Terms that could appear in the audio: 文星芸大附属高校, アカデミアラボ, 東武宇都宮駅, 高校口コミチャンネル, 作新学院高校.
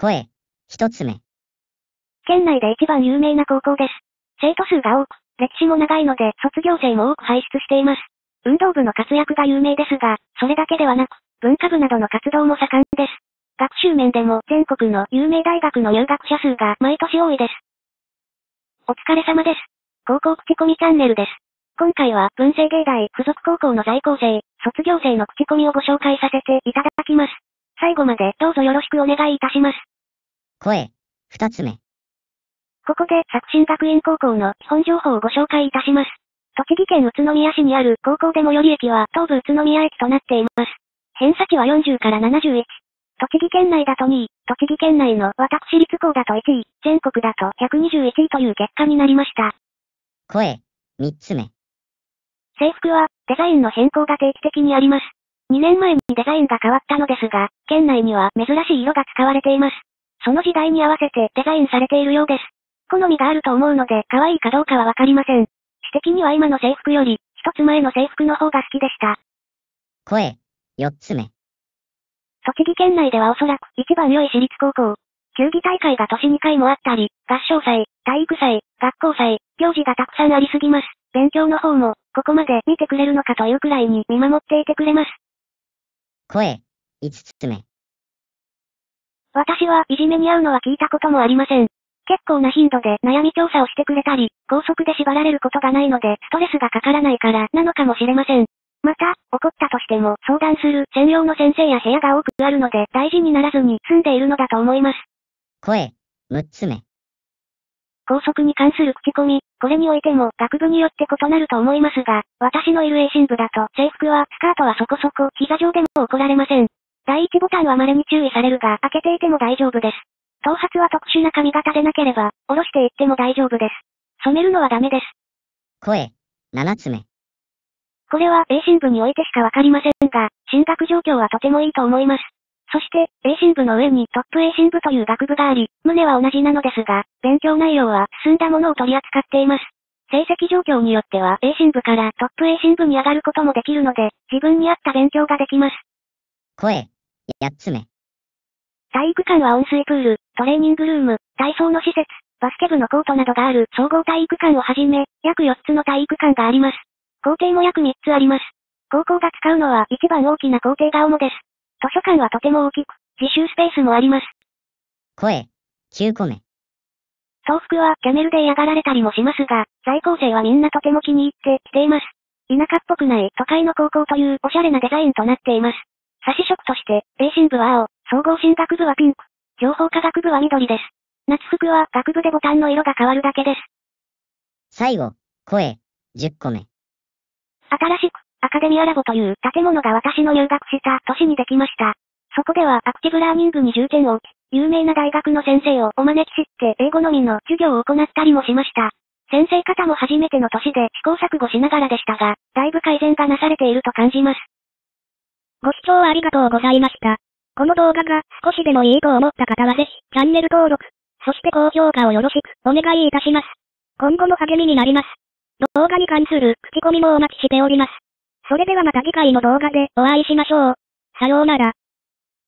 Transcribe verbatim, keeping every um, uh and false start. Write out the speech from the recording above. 声、一つ目。県内で一番有名な高校です。生徒数が多く、歴史も長いので卒業生も多く輩出しています。運動部の活躍が有名ですが、それだけではなく、文化部などの活動も盛んです。学習面でも全国の有名大学の入学者数が毎年多いです。お疲れ様です。高校口コミチャンネルです。今回は文星芸大附属高校の在校生、卒業生の口コミをご紹介させていただきます。最後までどうぞよろしくお願いいたします。声、二つ目。ここで作新学院高校の基本情報をご紹介いたします。栃木県宇都宮市にある高校で最寄り駅は東武宇都宮駅となっています。偏差値はよんじゅうからななじゅういち。栃木県内だとにい、栃木県内の私立校だといちい、全国だとひゃくにじゅういちいという結果になりました。声、三つ目。制服はデザインの変更が定期的にあります。にねんまえにデザインが変わったのですが、県内には珍しい色が使われています。その時代に合わせてデザインされているようです。好みがあると思うので、可愛いかどうかはわかりません。私的には今の制服より、一つ前の制服の方が好きでした。声、四つ目。栃木県内ではおそらく一番良い私立高校。球技大会が年にかいもあったり、合唱祭、体育祭、学校祭、行事がたくさんありすぎます。勉強の方も、ここまで見てくれるのかというくらいに見守っていてくれます。声、五つ目。私はいじめに遭うのは聞いたこともありません。結構な頻度で悩み調査をしてくれたり、校則で縛られることがないのでストレスがかからないからなのかもしれません。また、怒ったとしても相談する専用の先生や部屋が多くあるので大事にならずに済んでいるのだと思います。声、六つ目。校則に関する口コミ、これにおいても学部によって異なると思いますが、私のいる栄新部だと制服はスカートはそこそこ膝上でも怒られません。第一ボタンは稀に注意されるが開けていても大丈夫です。頭髪は特殊な髪型でなければ、下ろしていっても大丈夫です。染めるのはダメです。声、七つ目。これは、栄新部においてしかわかりませんが、進学状況はとてもいいと思います。そして、栄新部の上にトップ栄新部という学部があり、胸は同じなのですが、勉強内容は進んだものを取り扱っています。成績状況によっては、栄新部からトップ栄新部に上がることもできるので、自分に合った勉強ができます。声、八つ目。体育館は温水プール、トレーニングルーム、体操の施設、バスケ部のコートなどがある総合体育館をはじめ、約よっつの体育館があります。校庭も約みっつあります。高校が使うのは一番大きな校庭が主です。図書館はとても大きく、自習スペースもあります。声、きゅうこめ。東服はキャメルで嫌がられたりもしますが、在校生はみんなとても気に入って着ています。田舎っぽくない都会の高校というおしゃれなデザインとなっています。差し色として、栄新部は青、総合進学部はピンク、情報科学部は緑です。夏服は学部でボタンの色が変わるだけです。最後、声、じゅっこめ。新しく、アカデミアラボという建物が私の入学した年にできました。そこではアクティブラーニングに重点を置き、有名な大学の先生をお招きして英語のみの授業を行ったりもしました。先生方も初めての年で試行錯誤しながらでしたが、だいぶ改善がなされていると感じます。ご視聴ありがとうございました。この動画が少しでもいいと思った方はぜひチャンネル登録、そして高評価をよろしくお願いいたします。今後の励みになります。動画に関する口コミもお待ちしております。それではまた次回の動画でお会いしましょう。さようなら。